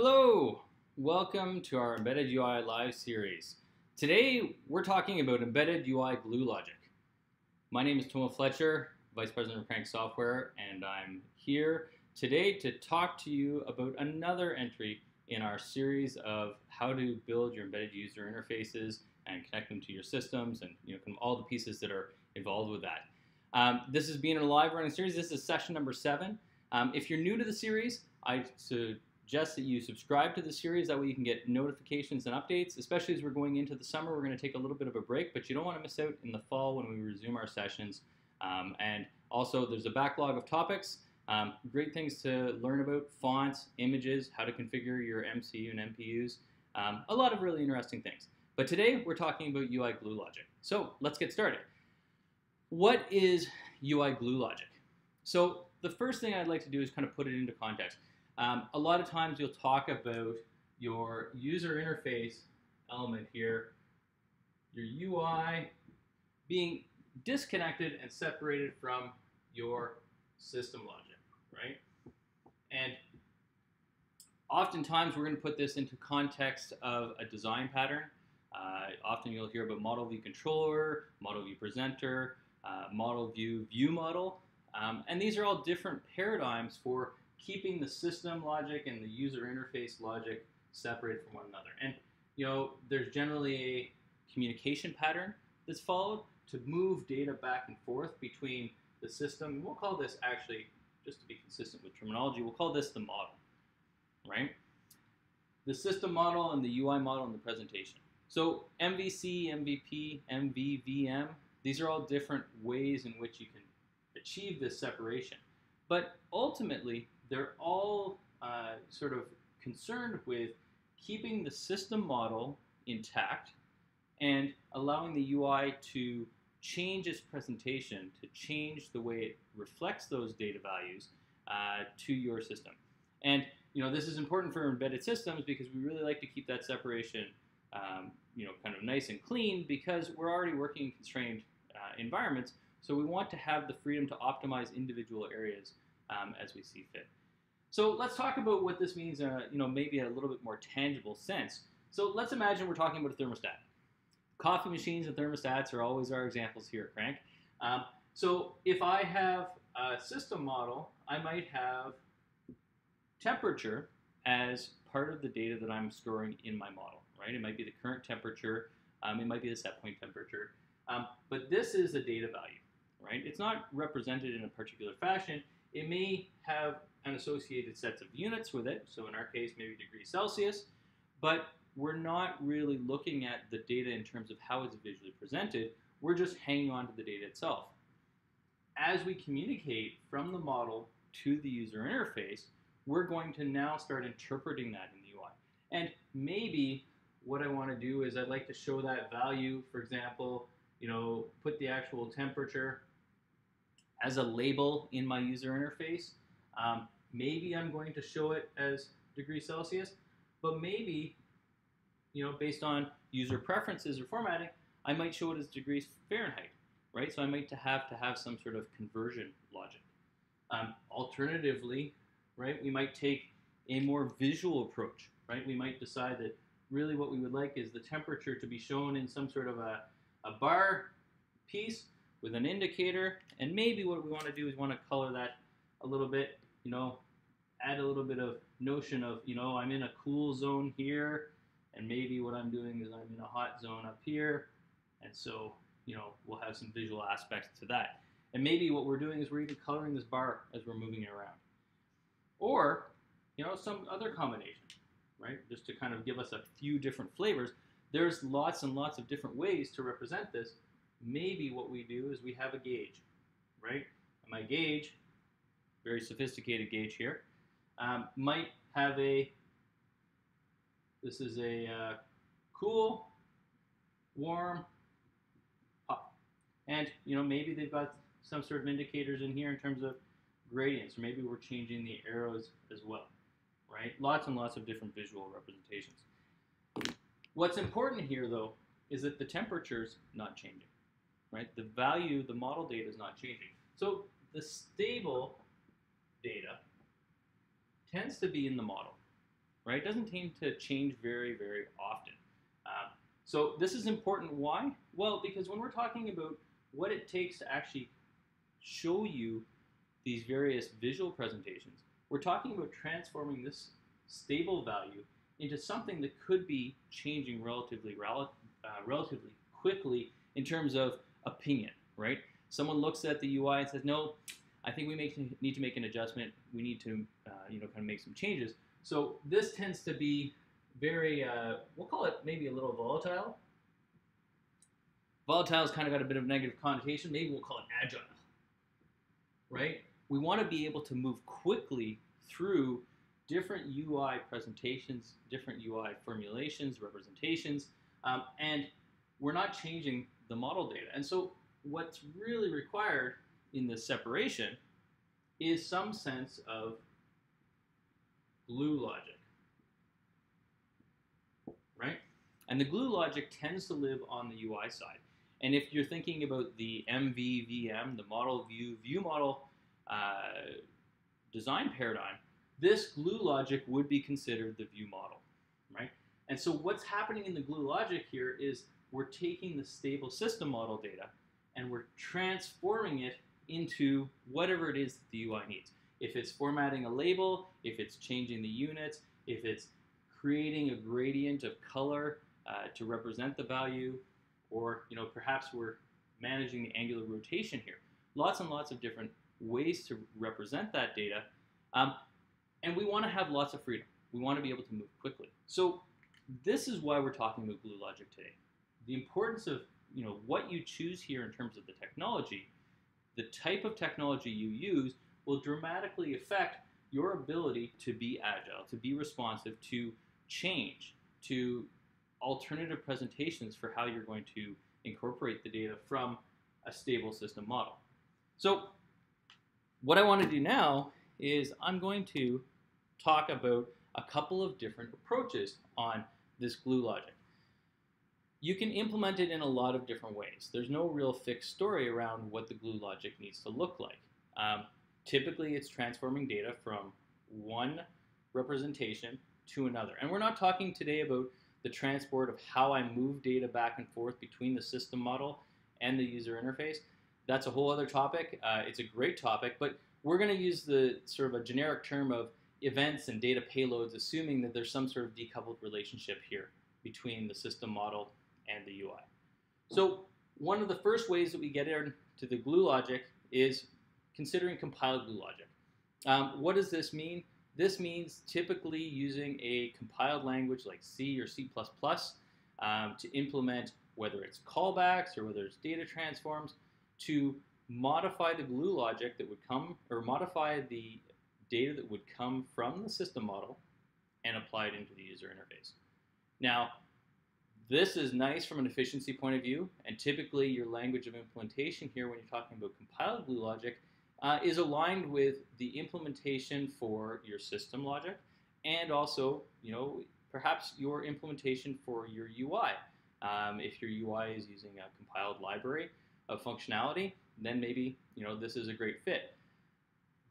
Hello! Welcome to our Embedded UI Live series. Today we're talking about Embedded UI Glue Logic. My name is Thomas Fletcher, Vice President of Crank Software, and I'm here today to talk to you about another entry in our series of how to build your embedded user interfaces and connect them to your systems and all the pieces that are involved with that. This has been a live running series. This is session number 7. If you're new to the series, I suggest that you subscribe to the series. That way you can get notifications and updates, especially as we're going into the summer. We're going to take a little bit of a break, but you don't want to miss out in the fall when we resume our sessions. And also there's a backlog of topics, great things to learn about: fonts, images, how to configure your MCU and MPUs, a lot of really interesting things. But today we're talking about UI glue logic. So let's get started. What is UI glue logic? So the first thing I'd like to do is kind of put it into context. A lot of times you'll talk about your user interface element here, your UI being disconnected and separated from your system logic, right? And oftentimes we're going to put this into context of a design pattern. Often you'll hear about Model View Controller, Model View Presenter, Model View View Model, and these are all different paradigms for keeping the system logic and the user interface logic separated from one another. And there's generally a communication pattern that's followed to move data back and forth between the system. We'll call this, actually, just to be consistent with terminology, we'll call this the model, right? The system model and the UI model and the presentation. So MVC, MVP, MVVM, these are all different ways in which you can achieve this separation. But ultimately, they're all sort of concerned with keeping the system model intact and allowing the UI to change its presentation, to change the way it reflects those data values to your system. And this is important for embedded systems because we really like to keep that separation kind of nice and clean, because we're already working in constrained environments, so we want to have the freedom to optimize individual areas as we see fit. So let's talk about what this means in maybe a little bit more tangible sense. So let's imagine we're talking about a thermostat. Coffee machines and thermostats are always our examples here at Crank. So if I have a system model, I might have temperature as part of the data that I'm storing in my model, right? It might be the current temperature, it might be the set point temperature, but this is a data value, right? It's not represented in a particular fashion. It may have an associated sets of units with it, so in our case maybe degrees Celsius, but we're not really looking at the data in terms of how it's visually presented. We're just hanging on to the data itself. As we communicate from the model to the user interface, we're going to now start interpreting that in the UI. And maybe what I want to do is I'd like to show that value, for example, put the actual temperature as a label in my user interface. Maybe I'm going to show it as degrees Celsius, but maybe, based on user preferences or formatting, I might show it as degrees Fahrenheit, right? So I might have to have some sort of conversion logic. Alternatively, right, we might take a more visual approach, right? We might decide that really what we would like is the temperature to be shown in some sort of a bar piece with an indicator, and maybe what we want to do is want to color that a little bit, add a little bit of notion of, I'm in a cool zone here, and maybe what I'm doing is I'm in a hot zone up here, and so, we'll have some visual aspects to that. And maybe what we're doing is we're even coloring this bar as we're moving it around. Or, some other combination, right? Just to kind of give us a few different flavors. There's lots and lots of different ways to represent this. Maybe what we do is we have a gauge, right? And my gauge, very sophisticated gauge here, might have a, this is a cool, warm, hot. And, maybe they've got some sort of indicators in here in terms of gradients, or maybe we're changing the arrows as well, right? Lots and lots of different visual representations. What's important here, though, is that the temperature's not changing, right? The value, the model data is not changing. So the stable data tends to be in the model, right? It doesn't seem to change very, very often. So this is important. Why? Well, because when we're talking about what it takes to actually show you these various visual presentations, we're talking about transforming this stable value into something that could be changing relatively quickly in terms of opinion, right? Someone looks at the UI and says, no, I think we need to make an adjustment. We need to, kind of make some changes. So this tends to be very, we'll call it maybe a little volatile. Volatile's kind of got a bit of negative connotation. Maybe we'll call it agile, right? We want to be able to move quickly through different UI presentations, different UI formulations, representations, and we're not changing the model data. And so what's really required in this separation is some sense of glue logic, right? And the glue logic tends to live on the UI side. And if you're thinking about the MVVM, the Model View View Model design paradigm, this glue logic would be considered the view model, right? And so what's happening in the glue logic here is we're taking the stable system model data and we're transforming it into whatever it is that the UI needs. If it's formatting a label, if it's changing the units, if it's creating a gradient of color to represent the value, or perhaps we're managing the angular rotation here. Lots and lots of different ways to represent that data. And we want to have lots of freedom. We want to be able to move quickly. So this is why we're talking about glue logic today. The importance of what you choose here in terms of the technology, the type of technology you use will dramatically affect your ability to be agile, to be responsive, to change, to alternative presentations for how you're going to incorporate the data from a stable system model. So what I want to do now is I'm going to talk about a couple of different approaches on this glue logic. You can implement it in a lot of different ways. There's no real fixed story around what the glue logic needs to look like. Typically, it's transforming data from one representation to another. And we're not talking today about the transport of how I move data back and forth between the system model and the user interface. That's a whole other topic. It's a great topic, but we're going to use the sort of a generic term of events and data payloads, assuming that there's some sort of decoupled relationship here between the system model and the UI. So one of the first ways that we get into the glue logic is considering compiled glue logic. What does this mean? This means typically using a compiled language like C or C++ to implement whether it's callbacks or whether it's data transforms to modify the glue logic that would come, or modify the data that would come from the system model and apply it into the user interface. Now, this is nice from an efficiency point of view, and typically your language of implementation here when you're talking about compiled glue logic is aligned with the implementation for your system logic and also, perhaps your implementation for your UI. If your UI is using a compiled library of functionality, then maybe, this is a great fit.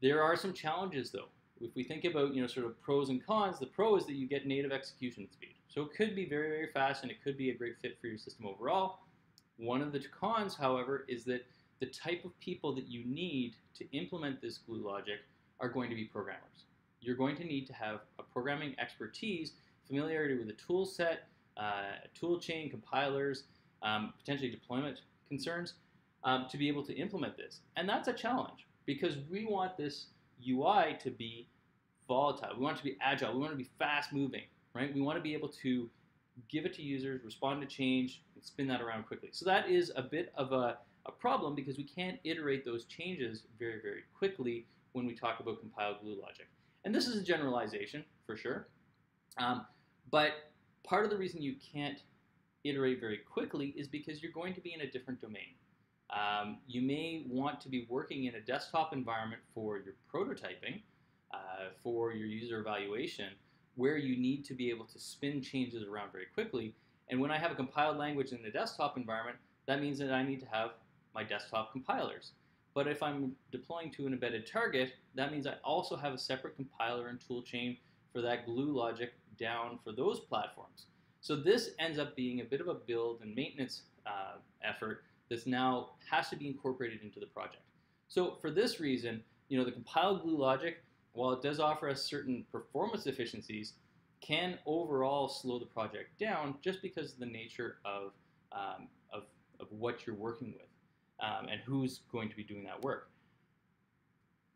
There are some challenges though. If we think about, sort of pros and cons, the pro is that you get native execution speed. So it could be very, very fast and it could be a great fit for your system overall. One of the cons, however, is that the type of people that you need to implement this glue logic are going to be programmers. You're going to need to have a programming expertise, familiarity with a tool set, tool chain, compilers, potentially deployment concerns to be able to implement this. And that's a challenge because we want this UI to be volatile. We want it to be agile. We want it to be fast moving, right? We want to be able to give it to users, respond to change, and spin that around quickly. So that is a bit of a problem because we can't iterate those changes very, very quickly when we talk about compiled glue logic. And this is a generalization for sure. But part of the reason you can't iterate very quickly is because you're going to be in a different domain. You may want to be working in a desktop environment for your prototyping, for your user evaluation, where you need to be able to spin changes around very quickly. And when I have a compiled language in the desktop environment, that means that I need to have my desktop compilers. But if I'm deploying to an embedded target, that means I also have a separate compiler and tool chain for that glue logic down for those platforms. So this ends up being a bit of a build and maintenance effort that's now has to be incorporated into the project. So for this reason, you know, the compile glue logic, while it does offer us certain performance efficiencies, can overall slow the project down just because of the nature of what you're working with and who's going to be doing that work.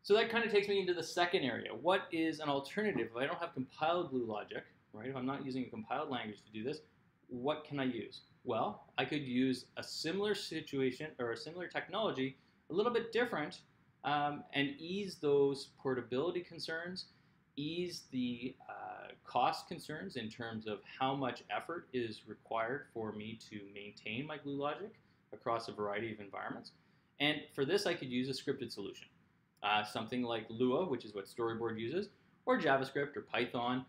So that kind of takes me into the second area. What is an alternative? If I don't have compile glue logic, right, if I'm not using a compiled language to do this, what can I use? Well, I could use a similar situation or a similar technology, a little bit different, and ease those portability concerns, ease the cost concerns in terms of how much effort is required for me to maintain my glue logic across a variety of environments. And for this, I could use a scripted solution, something like Lua, which is what Storyboard uses, or JavaScript or Python,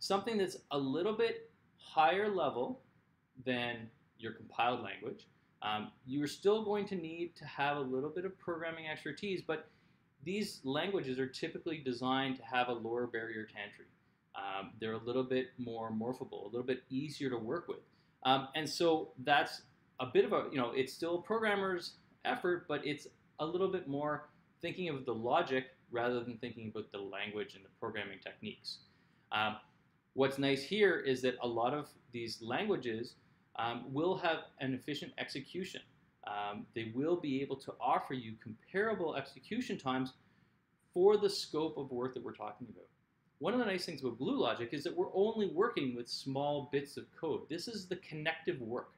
something that's a little bit higher level than your compiled language. You're still going to need to have a little bit of programming expertise, but these languages are typically designed to have a lower barrier to entry. They're a little bit more morphable, a little bit easier to work with. And so that's a bit of a, you know, it's still a programmer's effort, but it's a little bit more thinking of the logic rather than thinking about the language and the programming techniques. What's nice here is that a lot of these languages will have an efficient execution. They will be able to offer you comparable execution times for the scope of work that we're talking about. One of the nice things about glue logic is that we're only working with small bits of code. This is the connective work.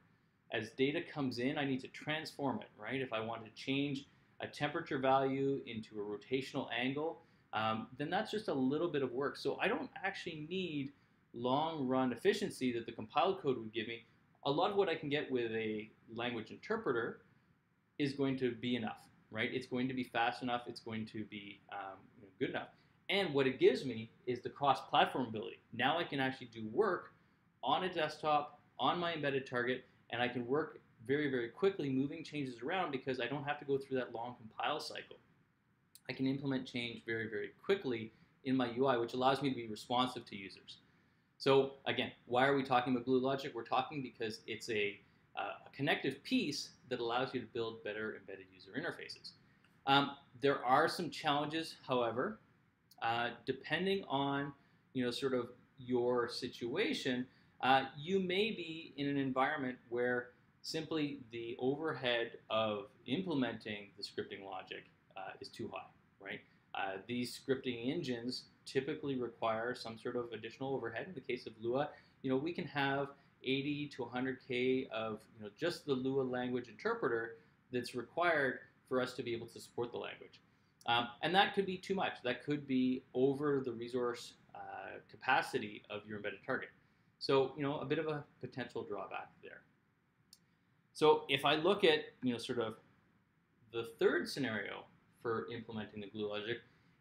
As data comes in, I need to transform it, right? If I want to change a temperature value into a rotational angle, then that's just a little bit of work. So I don't actually need long-run efficiency that the compiled code would give me. A lot of what I can get with a language interpreter is going to be enough, right? It's going to be fast enough. It's going to be good enough. And what it gives me is the cross-platform ability. Now I can actually do work on a desktop, on my embedded target, and I can work very, very quickly moving changes around because I don't have to go through that long compile cycle. I can implement change very, very quickly in my UI, which allows me to be responsive to users. So again, why are we talking about glue logic? We're talking because it's a connective piece that allows you to build better embedded user interfaces. There are some challenges, however, depending on, you know, sort of your situation, you may be in an environment where simply the overhead of implementing the scripting logic is too high, right? These scripting engines typically require some sort of additional overhead. In the case of Lua, you know, we can have 80 to 100K of, you know, just the Lua language interpreter that's required for us to be able to support the language. And that could be too much. That could be over the resource capacity of your embedded target. So, you know, a bit of a potential drawback there. So if I look at, you know, sort of the third scenario for implementing the glue logic,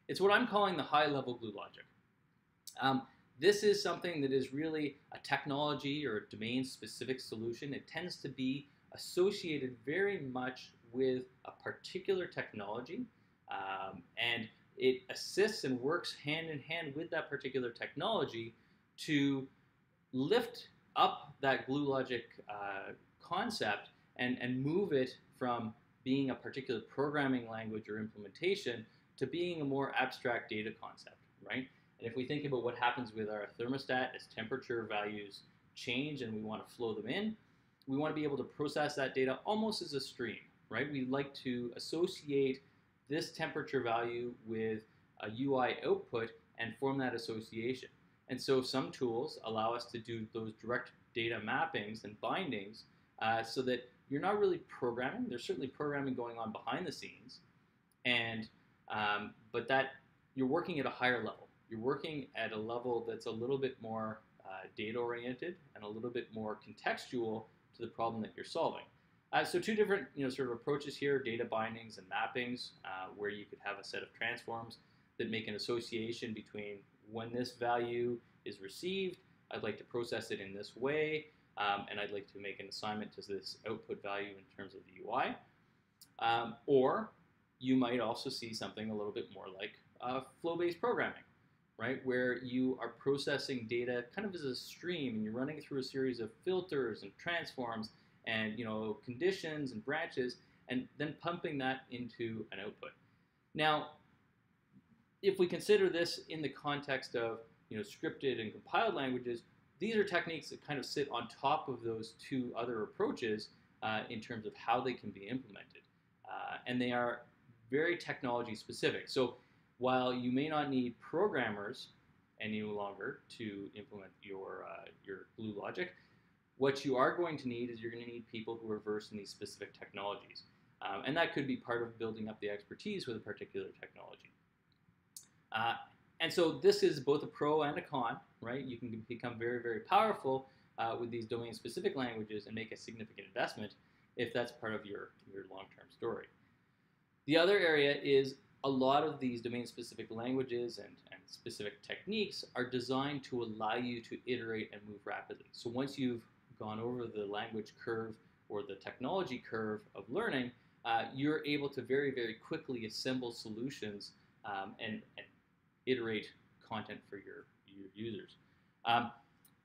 it's what I'm calling the high-level glue logic. This is something that is really a technology or a domain-specific solution. It tends to be associated very much with a particular technology, and it assists and works hand-in-hand with that particular technology to lift up that glue logic concept and move it from being a particular programming language or implementation to being a more abstract data concept, right? And if we think about what happens with our thermostat as temperature values change and we want to flow them in, we want to be able to process that data almost as a stream, right? We like to associate this temperature value with a UI output and form that association. And so some tools allow us to do those direct data mappings and bindings so that you're not really programming. There's certainly programming going on behind the scenes, and but that you're working at a higher level. You're working at a level that's a little bit more data-oriented and a little bit more contextual to the problem that you're solving. So two different, you know, sort of approaches here: data bindings and mappings, where you could have a set of transforms that make an association between when this value is received, I'd like to process it in this way, and I'd like to make an assignment to this output value in terms of the UI, or you might also see something a little bit more like flow-based programming, right, where you are processing data kind of as a stream, and you're running through a series of filters and transforms and, you know, conditions and branches, and then pumping that into an output. Now, if we consider this in the context of, you know, scripted and compiled languages, these are techniques that kind of sit on top of those two other approaches in terms of how they can be implemented. And they are very technology specific. So while you may not need programmers any longer to implement your glue logic, what you are going to need is you're going to need people who are versed in these specific technologies. And that could be part of building up the expertise with a particular technology. And so this is both a pro and a con, right? You can become very, very powerful with these domain-specific languages and make a significant investment if that's part of your long-term story. The other area is a lot of these domain-specific languages and specific techniques are designed to allow you to iterate and move rapidly. So once you've gone over the language curve or the technology curve of learning, you're able to very, very quickly assemble solutions and iterate content for your users.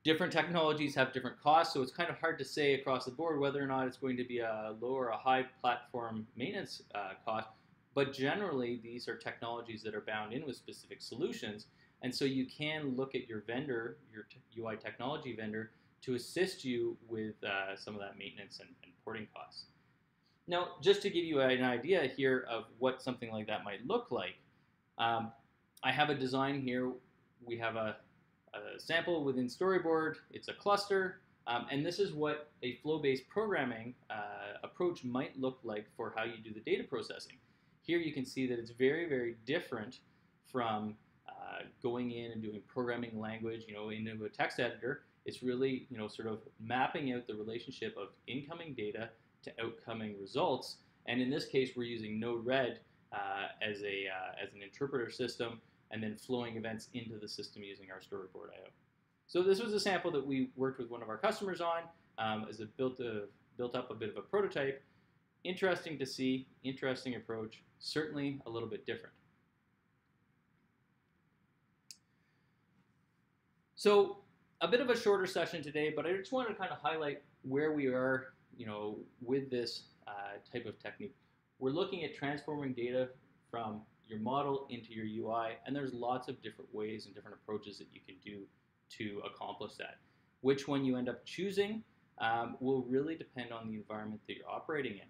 Different technologies have different costs, so it's kind of hard to say across the board whether or not it's going to be a low or a high platform maintenance cost, but generally these are technologies that are bound in with specific solutions, and so you can look at your vendor, your UI technology vendor, to assist you with some of that maintenance and porting costs. Now, just to give you an idea here of what something like that might look like, I have a design here. We have a sample within Storyboard. It's a cluster, and this is what a flow-based programming approach might look like for how you do the data processing. Here you can see that it's very, very different from going in and doing programming language, you know, into a text editor. It's really, you know, sort of mapping out the relationship of incoming data to outcoming results. And in this case, we're using Node-RED as an interpreter system, and then flowing events into the system using our storyboard I/O. So this was a sample that we worked with one of our customers on as it built up a bit of a prototype. Interesting to see, interesting approach, certainly a little bit different. So a bit of a shorter session today, but I just wanted to kind of highlight where we are, you know, with this type of technique. We're looking at transforming data from your model into your UI, and there's lots of different ways and different approaches that you can do to accomplish that. Which one you end up choosing will really depend on the environment that you're operating in.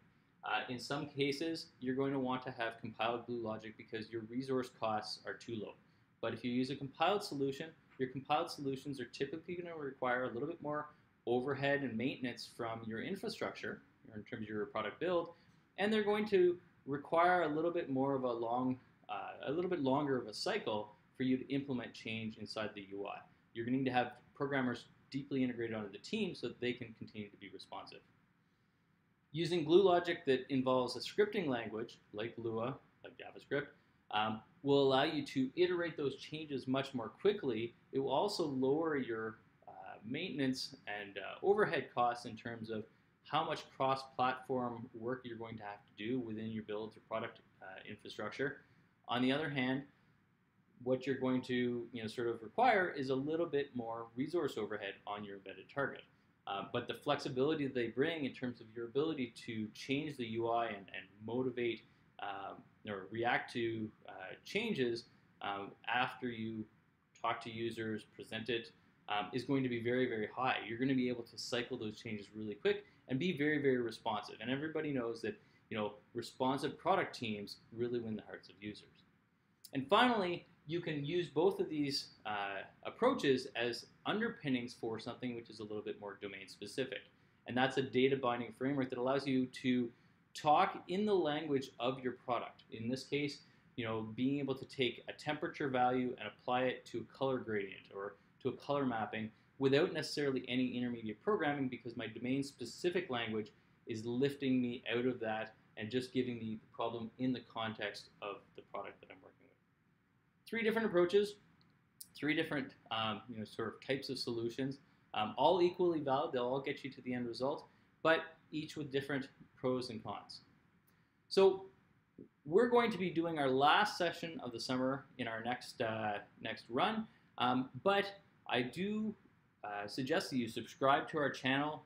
In some cases, you're going to want to have compiled glue logic because your resource costs are too low. But if you use a compiled solution, your compiled solutions are typically going to require a little bit more overhead and maintenance from your infrastructure in terms of your product build, and they're going to require a little bit more of a little bit longer of a cycle for you to implement change inside the UI. You're going to need to have programmers deeply integrated onto the team so that they can continue to be responsive. Using glue logic that involves a scripting language, like Lua, like JavaScript, will allow you to iterate those changes much more quickly. It will also lower your maintenance and overhead costs in terms of how much cross-platform work you're going to have to do within your builds or product infrastructure. On the other hand, what you're going to, you know, sort of require is a little bit more resource overhead on your embedded target. But the flexibility that they bring in terms of your ability to change the UI and motivate or react to changes after you talk to users, present it, is going to be very, very high. You're going to be able to cycle those changes really quick and be very, very responsive. And everybody knows that, you know, responsive product teams really win the hearts of users. And finally, you can use both of these approaches as underpinnings for something which is a little bit more domain specific. And that's a data binding framework that allows you to talk in the language of your product. In this case, you know, being able to take a temperature value and apply it to a color gradient or to a color mapping without necessarily any intermediate programming, because my domain-specific language is lifting me out of that and just giving me the problem in the context of the product that I'm working with. Three different approaches, three different you know, sort of types of solutions, all equally valid. They'll all get you to the end result, but each with different pros and cons. So we're going to be doing our last session of the summer in our next run, but I do suggest that you subscribe to our channel.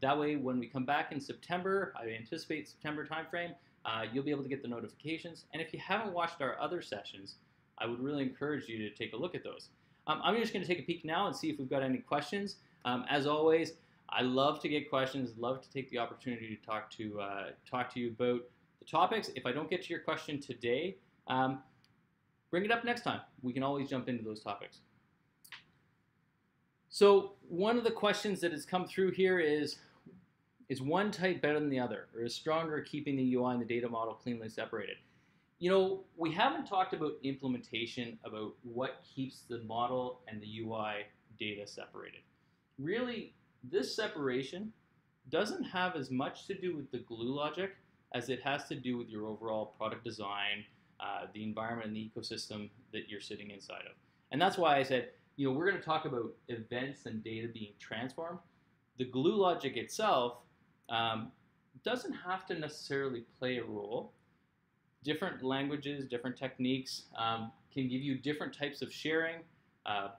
That way, when we come back in September, I anticipate September timeframe, you'll be able to get the notifications. And if you haven't watched our other sessions, I would really encourage you to take a look at those. I'm just going to take a peek now and see if we've got any questions. As always, I love to get questions, love to take the opportunity to talk to you about the topics. If I don't get to your question today, bring it up next time. We can always jump into those topics. So one of the questions that has come through here is one type better than the other, or is stronger keeping the UI and the data model cleanly separated? You know, we haven't talked about implementation, about what keeps the model and the UI data separated. Really, this separation doesn't have as much to do with the glue logic as it has to do with your overall product design, the environment and the ecosystem that you're sitting inside of. And that's why I said, you know, we're going to talk about events and data being transformed. The glue logic itself doesn't have to necessarily play a role. Different languages, different techniques can give you different types of sharing,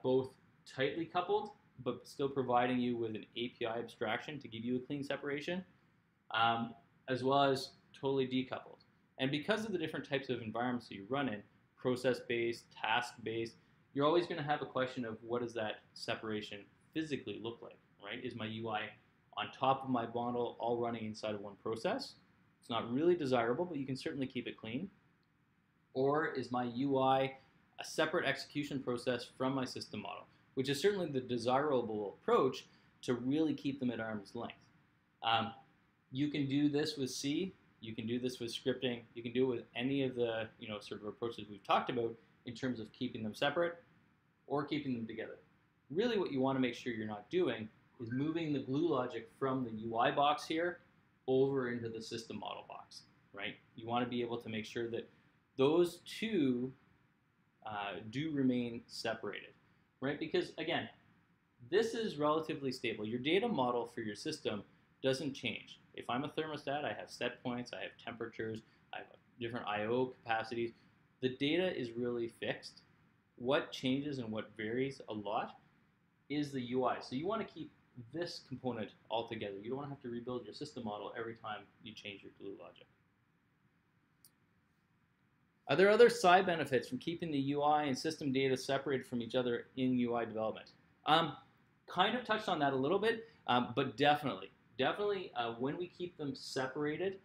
both tightly coupled, but still providing you with an API abstraction to give you a clean separation, as well as totally decoupled. And because of the different types of environments that you run in, process-based, task-based, you're always going to have a question of what does that separation physically look like, right? Is my UI on top of my model all running inside of one process? It's not really desirable, but you can certainly keep it clean. Or is my UI a separate execution process from my system model, which is certainly the desirable approach to really keep them at arm's length. You can do this with C, you can do this with scripting, you can do it with any of the sort of approaches we've talked about in terms of keeping them separate or keeping them together. Really what you want to make sure you're not doing is moving the glue logic from the UI box here over into the system model box, right? You want to be able to make sure that those two do remain separated, right? Because again, this is relatively stable. Your data model for your system doesn't change. If I'm a thermostat, I have set points, I have temperatures, I have different I/O capacities. The data is really fixed. What changes and what varies a lot is the UI. So you want to keep this component all together. You don't want to have to rebuild your system model every time you change your glue logic. Are there other side benefits from keeping the UI and system data separated from each other in UI development? Kind of touched on that a little bit, but definitely when we keep them separated,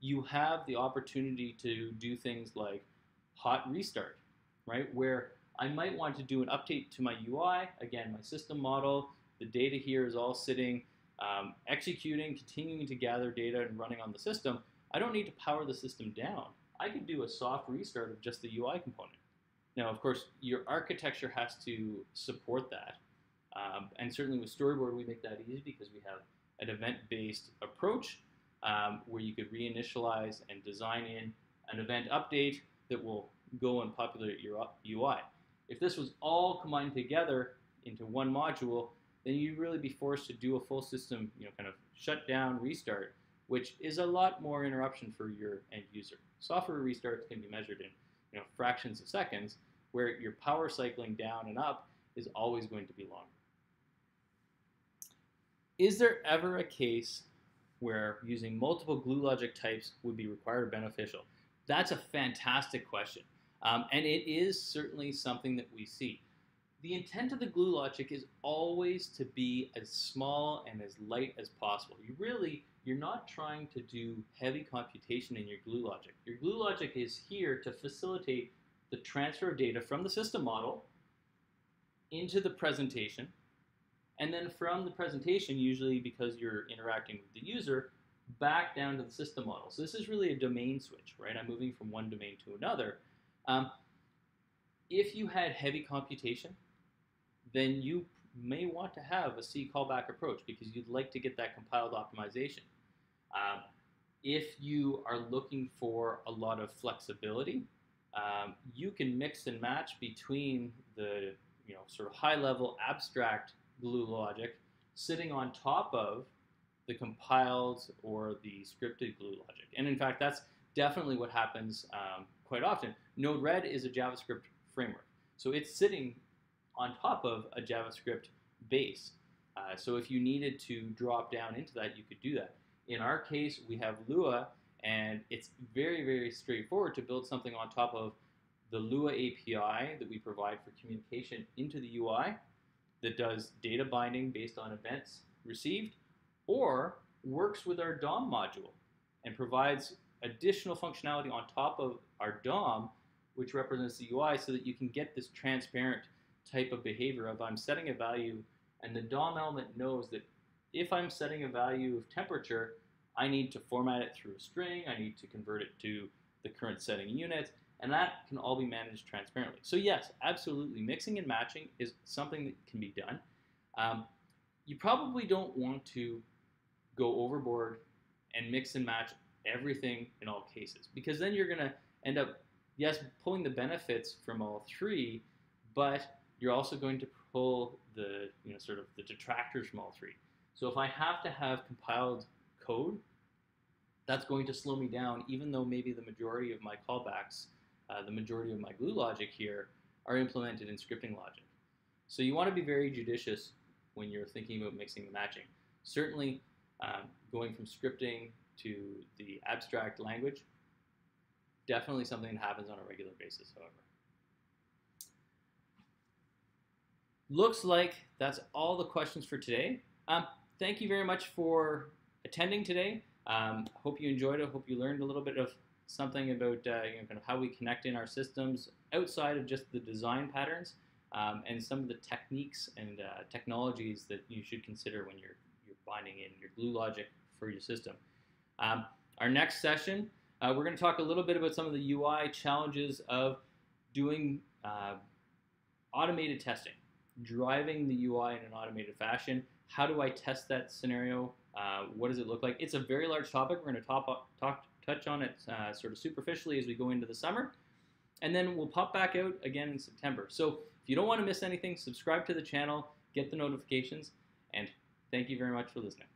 you have the opportunity to do things like hot restart, right? Where I might want to do an update to my UI, again, my system model, the data here is all sitting, executing, continuing to gather data and running on the system. I don't need to power the system down. I could do a soft restart of just the UI component. Now, of course, your architecture has to support that. And certainly with Storyboard, we make that easy because we have an event-based approach where you could reinitialize and design in an event update that will go and populate your UI. If this was all combined together into one module, then you'd really be forced to do a full system, kind of shut down, restart, which is a lot more interruption for your end user. Software restarts can be measured in, fractions of seconds, where your power cycling down and up is always going to be longer. Is there ever a case where using multiple glue logic types would be required or beneficial? That's a fantastic question, and it is certainly something that we see. The intent of the glue logic is always to be as small and as light as possible. You're not trying to do heavy computation in your glue logic. Your glue logic is here to facilitate the transfer of data from the system model into the presentation, and then from the presentation, usually because you're interacting with the user, back down to the system model. So this is really a domain switch, right? I'm moving from one domain to another. If you had heavy computation, then you may want to have a C callback approach because you'd like to get that compiled optimization. If you are looking for a lot of flexibility, you can mix and match between the sort of high-level abstract glue logic sitting on top of the compiled or the scripted glue logic. And in fact, that's definitely what happens quite often. Node-RED is a JavaScript framework. So it's sitting on top of a JavaScript base. So if you needed to drop down into that, you could do that. In our case, we have Lua, and it's very, very straightforward to build something on top of the Lua API that we provide for communication into the UI that does data binding based on events received, or works with our DOM module and provides additional functionality on top of our DOM, which represents the UI, so that you can get this transparent type of behavior of I'm setting a value, and the DOM element knows that if I'm setting a value of temperature, I need to format it through a string, I need to convert it to the current setting unit, and that can all be managed transparently. So yes, absolutely, mixing and matching is something that can be done. You probably don't want to go overboard and mix and match everything in all cases, because then you're gonna end up, yes, pulling the benefits from all three, but you're also going to pull the, sort of the detractors from all three. So if I have to have compiled code, that's going to slow me down, even though maybe the majority of my callbacks, the majority of my glue logic here are implemented in scripting logic. So you want to be very judicious when you're thinking about mixing and matching. Certainly going from scripting to the abstract language, definitely something that happens on a regular basis, however. Looks like that's all the questions for today. Thank you very much for attending today. Hope you enjoyed it. Hope you learned a little bit of something about kind of how we connect in our systems outside of just the design patterns, and some of the techniques and technologies that you should consider when you're binding in your glue logic for your system. Our next session, we're going to talk a little bit about some of the UI challenges of doing automated testing, driving the UI in an automated fashion. How do I test that scenario? What does it look like? It's a very large topic. We're going to touch on it sort of superficially as we go into the summer. And then we'll pop back out again in September. So if you don't want to miss anything, subscribe to the channel, get the notifications, and thank you very much for listening.